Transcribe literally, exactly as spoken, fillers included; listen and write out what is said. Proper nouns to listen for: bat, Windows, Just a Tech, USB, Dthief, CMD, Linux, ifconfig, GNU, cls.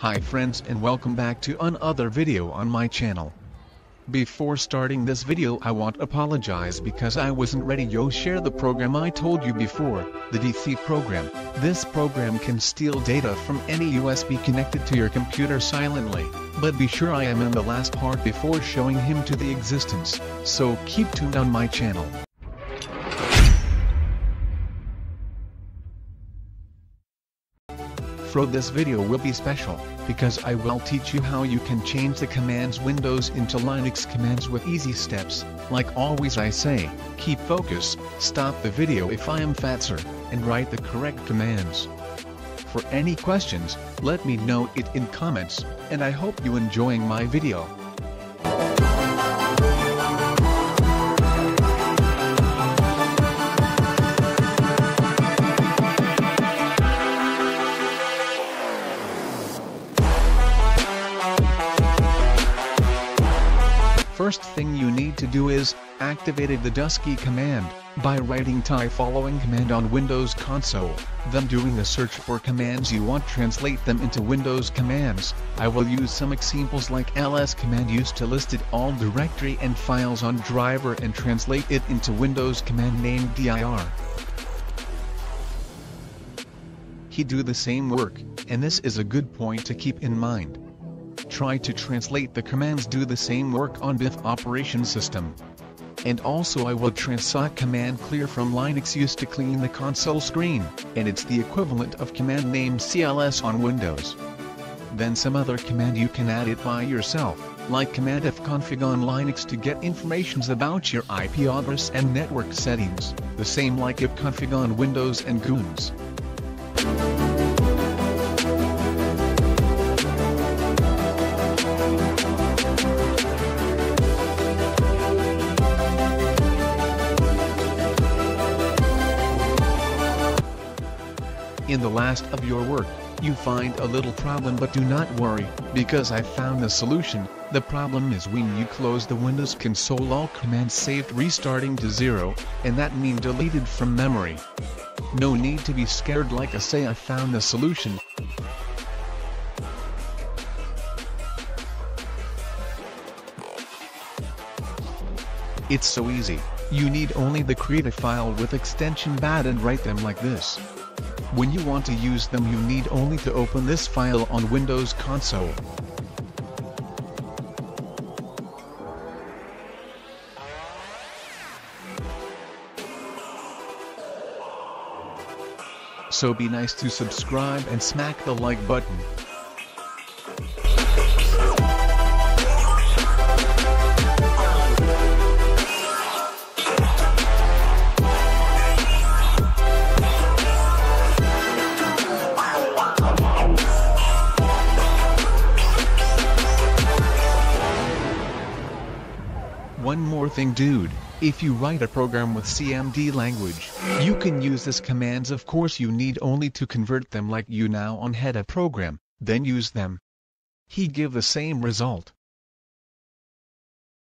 Hi friends, and welcome back to another video on my channel. Before starting this video, I want to apologize because I wasn't ready to share the program I told you before, the Dthief program. This program can steal data from any U S B connected to your computer silently, but be sure I am in the last part before showing him to the existence, so keep tuned on my channel. So this video will be special, because I will teach you how you can change the commands windows into Linux commands with easy steps. Like always I say, keep focus, stop the video if I am fatser, and write the correct commands. For any questions, let me know it in comments, and I hope you enjoying my video. First thing you need to do is activate the Dusky command by writing Dthief following command on Windows console, then doing a search for commands you want, translate them into Windows commands. I will use some examples like ls command used to listed all directory and files on driver and translate it into Windows command named dir. He do the same work, and this is a good point to keep in mind. Try to translate the commands do the same work on Dthief operation system. And also I will translate command clear from Linux used to clean the console screen, and it's the equivalent of command named cls on Windows. Then some other command you can add it by yourself, like command fconfig on Linux to get informations about your I P address and network settings, the same like ifconfig on Windows and GNUs. In the last of your work, you find a little problem, but do not worry, because I found the solution. The problem is when you close the Windows console, all commands saved restarting to zero, and that means deleted from memory. No need to be scared, like I say I found the solution. It's so easy, you need only the create a file with extension bad and write them like this. When you want to use them you need only to open this file on Windows console. So be nice to subscribe and smack the like button. One more thing dude, if you write a program with C M D language, you can use this commands of course, you need only to convert them like you now on head a program, then use them. He give the same result.